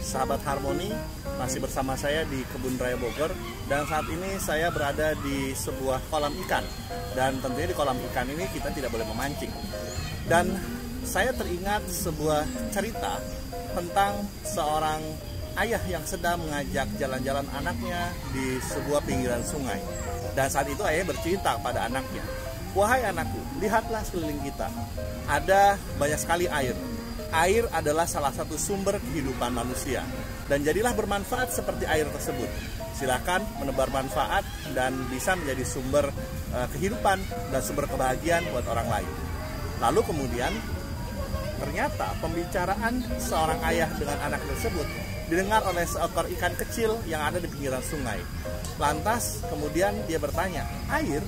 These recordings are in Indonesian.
Sahabat Harmoni, masih bersama saya di Kebun Raya Bogor, dan saat ini saya berada di sebuah kolam ikan. Dan tentunya di kolam ikan ini kita tidak boleh memancing. Dan saya teringat sebuah cerita tentang seorang ayah yang sedang mengajak jalan-jalan anaknya di sebuah pinggiran sungai. Dan saat itu ayahnya bercerita pada anaknya, "Wahai anakku, lihatlah sekeliling kita, ada banyak sekali air. Air adalah salah satu sumber kehidupan manusia, dan jadilah bermanfaat seperti air tersebut. Silakan menebar manfaat dan bisa menjadi sumber kehidupan dan sumber kebahagiaan buat orang lain." Lalu kemudian ternyata pembicaraan seorang ayah dengan anak tersebut didengar oleh seekor ikan kecil yang ada di pinggiran sungai. Lantas kemudian dia bertanya, "Air?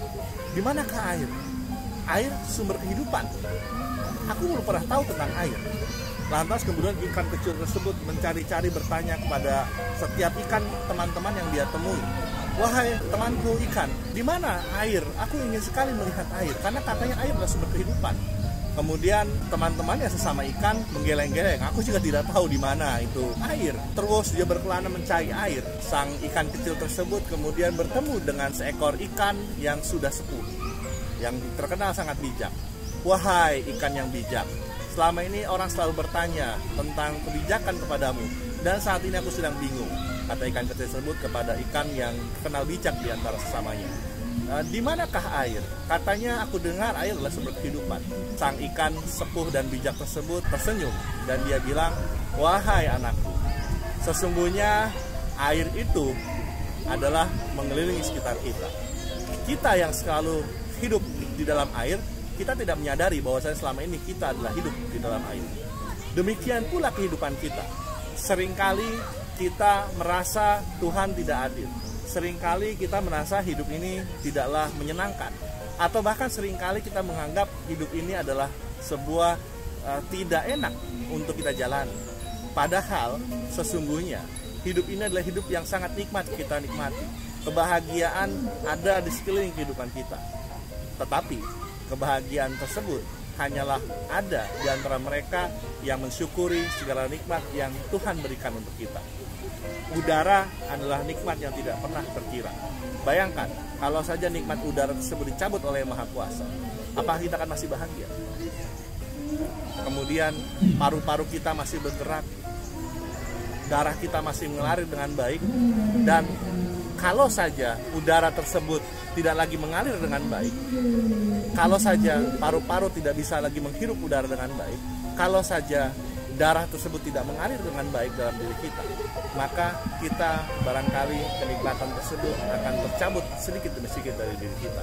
Di manakah air? Air sumber kehidupan. Aku belum pernah tahu tentang air." Lantas kemudian ikan kecil tersebut mencari-cari, bertanya kepada setiap ikan teman-teman yang dia temui, "Wahai temanku ikan, di mana air? Aku ingin sekali melihat air, karena katanya air adalah sumber kehidupan." Kemudian teman-temannya sesama ikan menggeleng-geleng, "Aku juga tidak tahu di mana itu air." Terus dia berkelana mencari air. Sang ikan kecil tersebut kemudian bertemu dengan seekor ikan yang sudah sepuh, yang terkenal sangat bijak. "Wahai ikan yang bijak, selama ini orang selalu bertanya tentang kebijakan kepadamu, dan saat ini aku sedang bingung," kata ikan kecil tersebut kepada ikan yang kenal bijak di antara sesamanya. "Di manakah air? Katanya aku dengar air adalah sumber kehidupan." Sang ikan sepuh dan bijak tersebut tersenyum, dan dia bilang, "Wahai anakku, sesungguhnya air itu adalah mengelilingi sekitar kita. Kita yang selalu hidup di dalam air, kita tidak menyadari bahwasanya selama ini kita adalah hidup di dalam air. Demikian pula kehidupan kita. Seringkali kita merasa Tuhan tidak adil. Seringkali kita merasa hidup ini tidaklah menyenangkan. Atau bahkan seringkali kita menganggap hidup ini adalah sebuah tidak enak untuk kita jalani. Padahal sesungguhnya hidup ini adalah hidup yang sangat nikmat kita nikmati. Kebahagiaan ada di sekeliling kehidupan kita. Tetapi kebahagiaan tersebut hanyalah ada di antara mereka yang mensyukuri segala nikmat yang Tuhan berikan untuk kita. Udara adalah nikmat yang tidak pernah terkira. Bayangkan, kalau saja nikmat udara tersebut dicabut oleh yang Maha Kuasa, apakah kita akan masih bahagia? Kemudian paru-paru kita masih bergerak, darah kita masih mengalir dengan baik, dan kalau saja udara tersebut tidak lagi mengalir dengan baik, kalau saja paru-paru tidak bisa lagi menghirup udara dengan baik, kalau saja darah tersebut tidak mengalir dengan baik dalam diri kita, maka kita barangkali kenikmatan tersebut akan tercabut sedikit demi sedikit dari diri kita.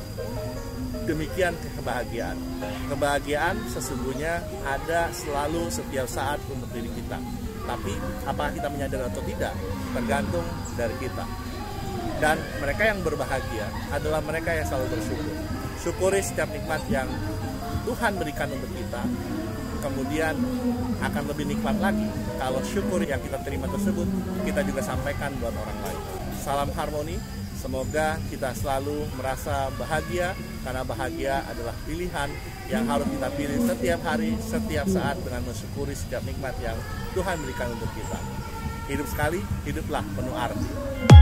Demikian kebahagiaan. Kebahagiaan sesungguhnya ada selalu setiap saat untuk diri kita. Tapi apakah kita menyadari atau tidak, tergantung dari kita. Dan mereka yang berbahagia adalah mereka yang selalu bersyukur. Syukuri setiap nikmat yang Tuhan berikan untuk kita, kemudian akan lebih nikmat lagi kalau syukur yang kita terima tersebut kita juga sampaikan buat orang lain. Salam harmoni, semoga kita selalu merasa bahagia, karena bahagia adalah pilihan yang harus kita pilih setiap hari, setiap saat, dengan mensyukuri setiap nikmat yang Tuhan berikan untuk kita. Hidup sekali, hiduplah penuh arti.